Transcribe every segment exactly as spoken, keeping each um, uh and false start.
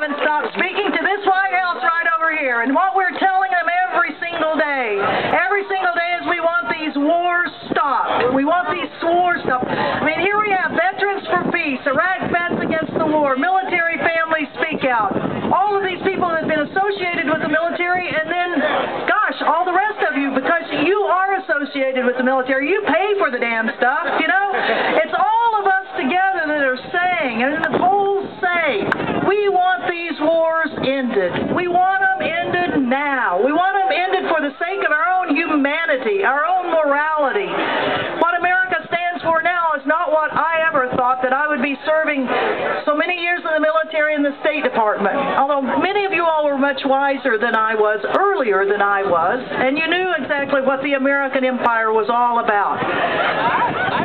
haven't stopped speaking to this White House right over here. And what we're telling them every single day, every single day is we want these wars stopped. We want these wars stopped. I mean, here we have Veterans for Peace, Iraq Vets Against the War, Military Families Speak Out. All of these people have been associated with the military, and then, gosh, all the rest of you, because you are associated with the military. You pay for the damn stuff, you know? It's all of us together that are saying, and the polls say, we want these wars ended. We want them ended now. We want them ended for the sake of our own humanity, our own morality. What America stands for now is not what I ever thought that I would be serving so many years in the military and the State Department. Although many of you all were much wiser than I was, earlier than I was, and you knew exactly what the American Empire was all about.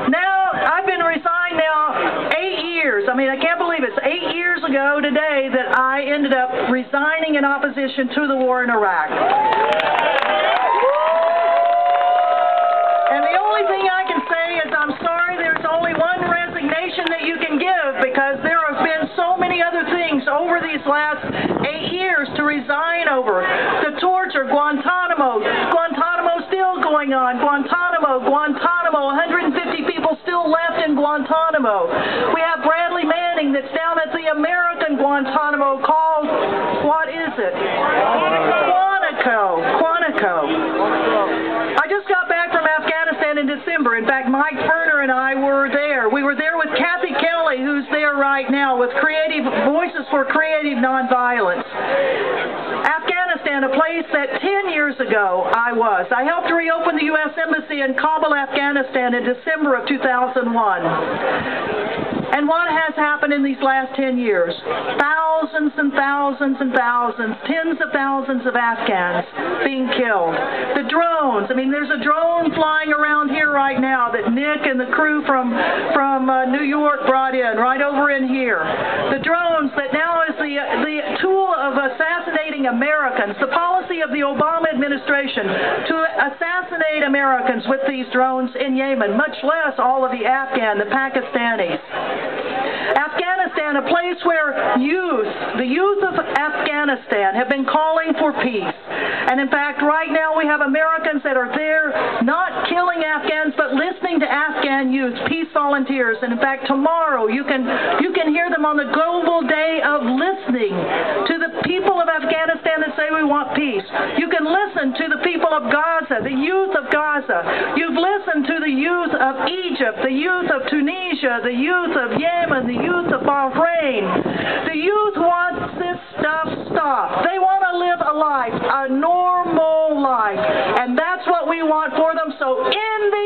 Now, I've been resigned now eight years. I mean, I can't believe it's eight years ago today that I ended up resigning in opposition to the war in Iraq. And the only thing I can say is I'm sorry there's only one resignation that you can give, because there have been so many other things over these last eight years to resign over. The torture, Guantanamo, Guantanamo still going on, Guantanamo, Guantanamo, one hundred fifty people still left in Guantanamo. We have Bradley Manning that's down at the American Guantanamo called, what is it? Quantico, Quantico. I just got back from Afghanistan in December. In fact, Mike Ferner and I were there. We were there with Kathy Kelly, who's there right now, with Creative Voices for Creative Nonviolence. Afghanistan, a place that ten years ago I was. I helped reopen the U S Embassy in Kabul, Afghanistan in December of two thousand one. And what has happened in these last ten years? Thousands and thousands and thousands, tens of thousands of Afghans being killed. The drones, I mean, there's a drone flying around here right now that Nick and the crew from, from uh, New York brought in, right over in here. The drones that now is the, the tool of assassinating Americans, the policy of the Obama administration to assassinate Americans with these drones in Yemen, much less all of the Afghan, the Pakistanis. Afghanistan, a place where youth, the youth of Afghanistan, have been calling for peace. And in fact, right now we have Americans that are there not killing Afghans, but listening to Afghan youth, peace volunteers. And in fact, tomorrow you can, you can hear them on the global day of listening to the people of Afghanistan that say we want peace. You can listen to the people of Gaza, the youth of Gaza. You've listened to the youth of Egypt, the youth of Tunisia, the youth of Yemen, the youth of Bahrain. The youth wants this stuff stopped. They want to live a life, a normal life. And that's what we want for them. So in the